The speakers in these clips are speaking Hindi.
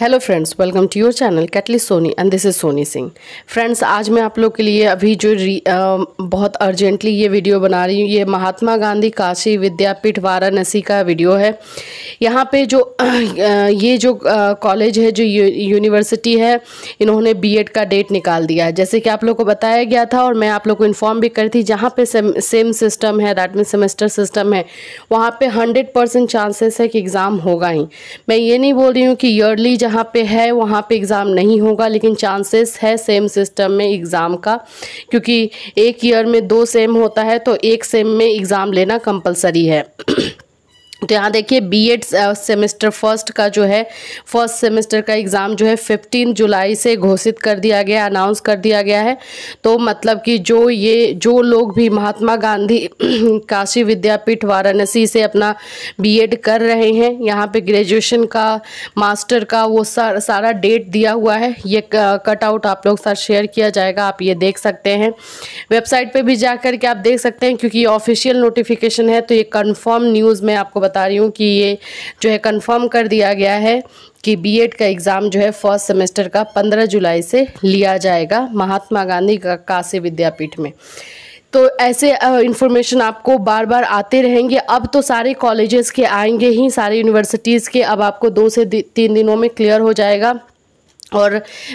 Hello friends, welcome to your channel catalyst Soni and this is Soni Singh. Friends, आज मैं आप लोग के लिए अभी जो बहुत अर्जेंटली ये वीडियो बना रही हूँ, ये महात्मा गांधी काशी विद्यापीठ वाराणसी का वीडियो है। यहाँ पे जो ये जो कॉलेज है, जो यूनिवर्सिटी है, इन्होंने B.Ed का डेट निकाल दिया है, जैसे कि आप लोग को बताया गया था और मैं आप लोग को इन्फॉर्म भी करी थी। जहाँ पे सेम सिस्टम है, दैट मीन सेमेस्टर सिस्टम है, वहाँ पर 100% चांसेस है कि एग्ज़ाम होगा ही। मैं ये नहीं बोल रही हूँ कि ईयरली जहाँ पे है वहाँ पे एग्ज़ाम नहीं होगा, लेकिन चांसेस है सेम सिस्टम में एग्ज़ाम का, क्योंकि एक ईयर में 2 सेम होता है तो एक सेम में एग्ज़ाम लेना कंपलसरी है। तो यहाँ देखिए B.Ed सेमेस्टर फर्स्ट का जो है, फर्स्ट सेमेस्टर का एग्ज़ाम जो है 15 जुलाई से घोषित कर दिया गया, अनाउंस कर दिया गया है। तो मतलब कि जो लोग भी महात्मा गांधी काशी विद्यापीठ वाराणसी से अपना B.Ed कर रहे हैं, यहाँ पे ग्रेजुएशन का, मास्टर का, वो सारा डेट दिया हुआ है। ये कटआउट आप लोग साथ शेयर किया जाएगा, आप ये देख सकते हैं, वेबसाइट पर भी जा करके आप देख सकते हैं, क्योंकि ये ऑफिशियल नोटिफिकेशन है। तो ये कन्फर्म न्यूज़ में आपको बता रही हूँ कि ये जो है कंफर्म कर दिया गया है कि B.Ed का एग्ज़ाम जो है फर्स्ट सेमेस्टर का 15 जुलाई से लिया जाएगा महात्मा गांधी काशी विद्यापीठ में। तो ऐसे इन्फॉर्मेशन आपको बार बार आते रहेंगे। अब तो सारे कॉलेजेस के आएंगे ही, सारे यूनिवर्सिटीज़ के। अब आपको 2 से 3 दिनों में क्लियर हो जाएगा। और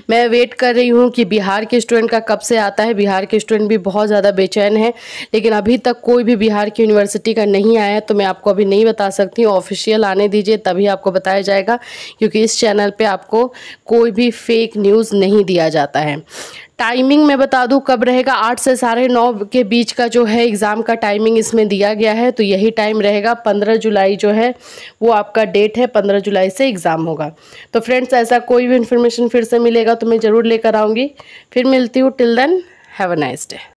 मैं वेट कर रही हूँ कि बिहार के स्टूडेंट का कब से आता है। बिहार के स्टूडेंट भी बहुत ज़्यादा बेचैन हैं, लेकिन अभी तक कोई भी बिहार की यूनिवर्सिटी का नहीं आया है, तो मैं आपको अभी नहीं बता सकती हूँ। ऑफिशियल आने दीजिए, तभी आपको बताया जाएगा, क्योंकि इस चैनल पे आपको कोई भी फेक न्यूज़ नहीं दिया जाता है। टाइमिंग मैं बता दूं कब रहेगा, 8 से साढ़े 9 के बीच का जो है एग्ज़ाम का टाइमिंग इसमें दिया गया है, तो यही टाइम रहेगा। 15 जुलाई जो है वो आपका डेट है, 15 जुलाई से एग्ज़ाम होगा। तो फ्रेंड्स, ऐसा कोई भी इन्फॉर्मेशन फिर से मिलेगा तो मैं ज़रूर लेकर आऊँगी। फिर मिलती हूँ, till then have a nice day.